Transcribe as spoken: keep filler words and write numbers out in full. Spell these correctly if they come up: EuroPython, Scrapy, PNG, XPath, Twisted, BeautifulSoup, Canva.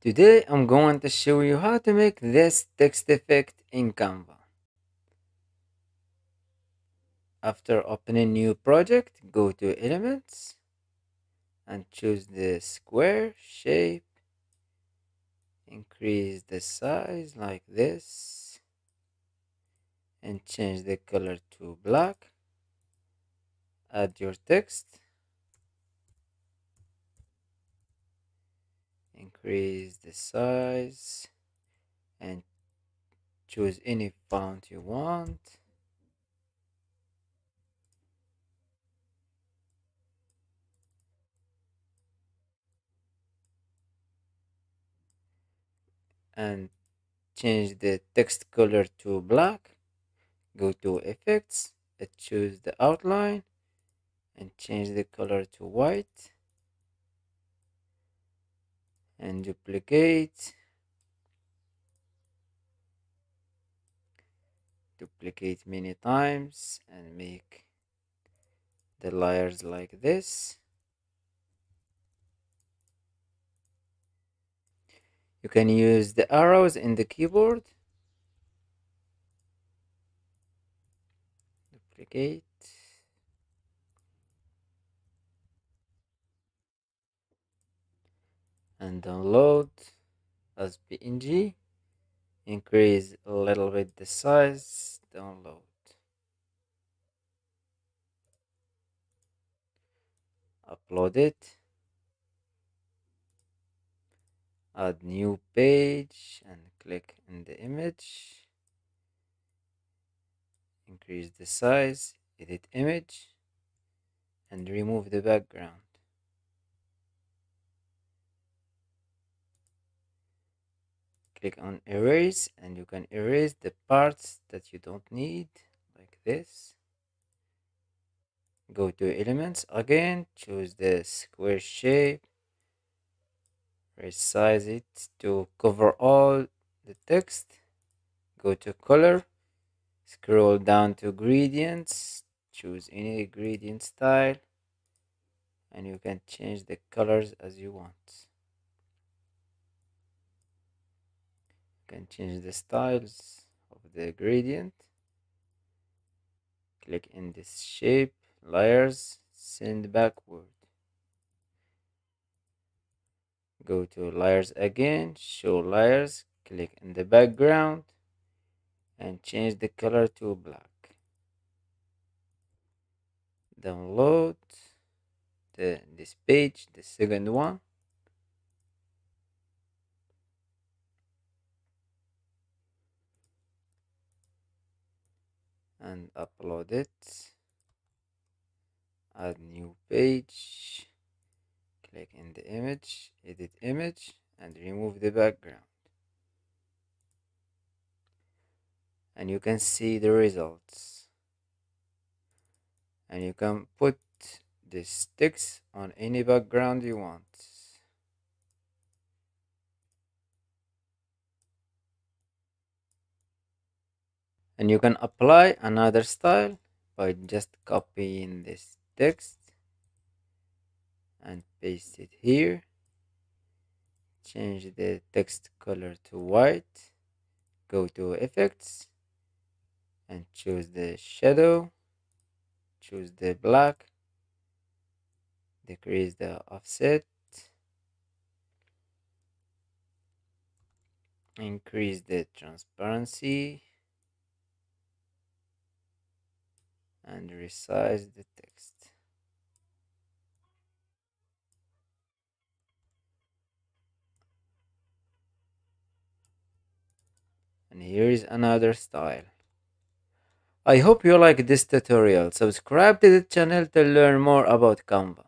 Today I'm going to show you how to make this text effect in Canva. After opening new project, go to Elements and choose the square shape. Increase the size like this and change the color to black. Add your text. Increase the size and choose any font you want. And change the text color to black. Go to Effects and choose the outline and change the color to white. And duplicate, duplicate many times and make the layers like this. You can use the arrows in the keyboard. Duplicate. And download as P N G. Increase a little bit the size. Download. Upload it. Add new page and click in the image. Increase the size. Edit image. And remove the background. Click on erase and you can erase the parts that you don't need like this. Go to Elements again, choose the square shape, resize it to cover all the text. Go to Color, scroll down to Gradients, choose any gradient style and you can change the colors as you want. Can change the styles of the gradient. Click in this shape, layers, send backward. Go to layers again, show layers, click in the background and change the color to black. Download the, this page, the second one. And upload it. Add new page. Click in the image, edit image, and remove the background. And you can see the results. And you can put this text on any background you want. And you can apply another style by just copying this text and paste it here. Change the text color to white. Go to Effects and choose the shadow. Choose the black. Decrease the offset. Increase the transparency. And resize the text. And here is another style. I hope you like this tutorial. Subscribe to the channel to learn more about Canva.